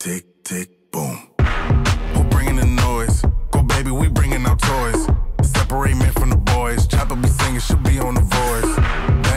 Tick, tick, boom. Who bringing the noise? Go baby, we bringing our toys. Separate men from the boys. Chopper be singing, she'll be on the voice.